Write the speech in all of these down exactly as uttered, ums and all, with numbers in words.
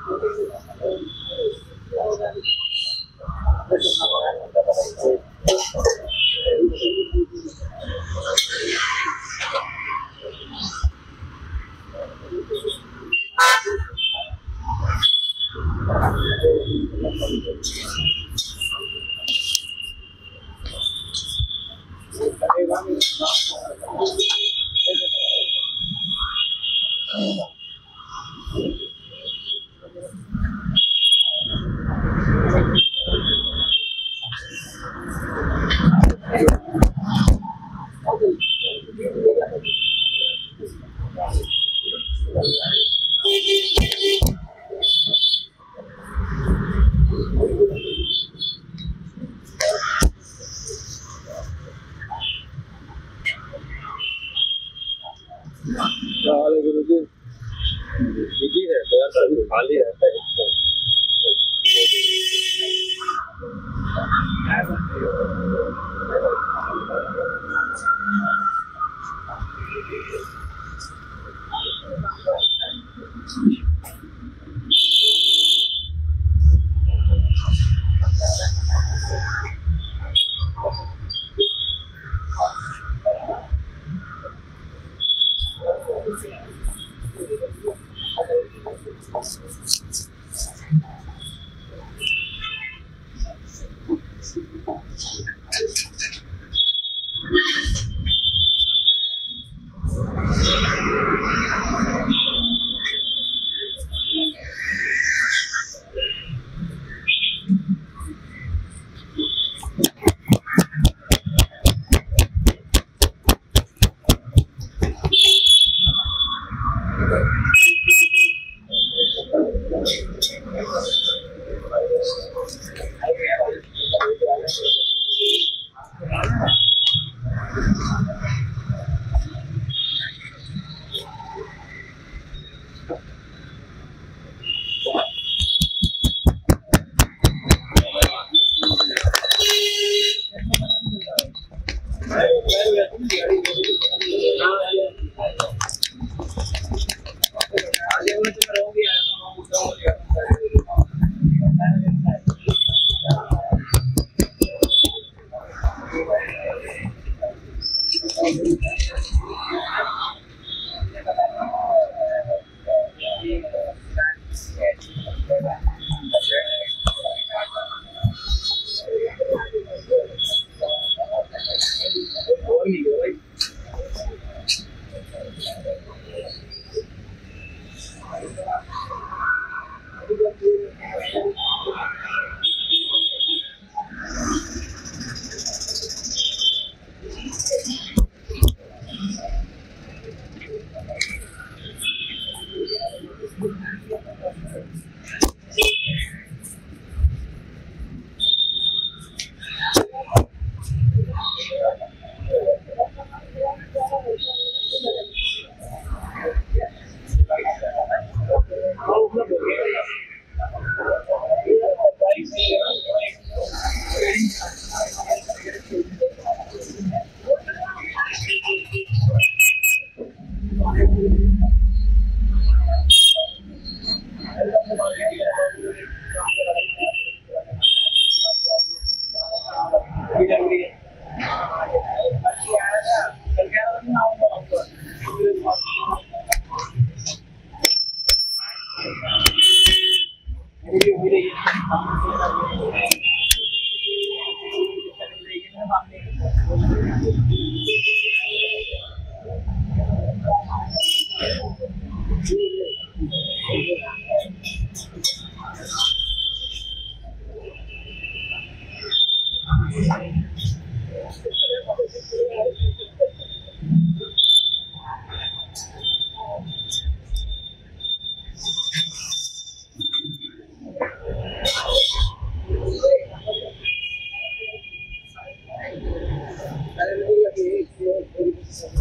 So,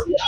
yeah.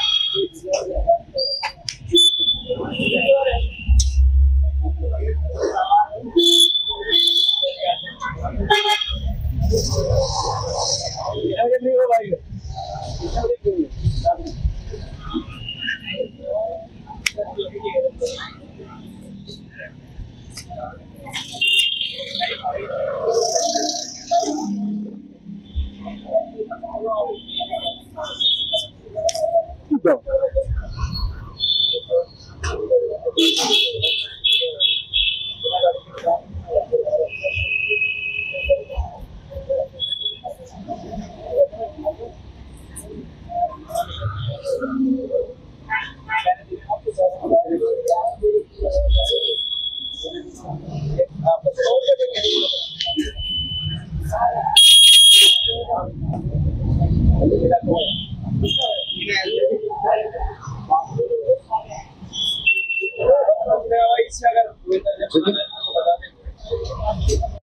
Look at that boy.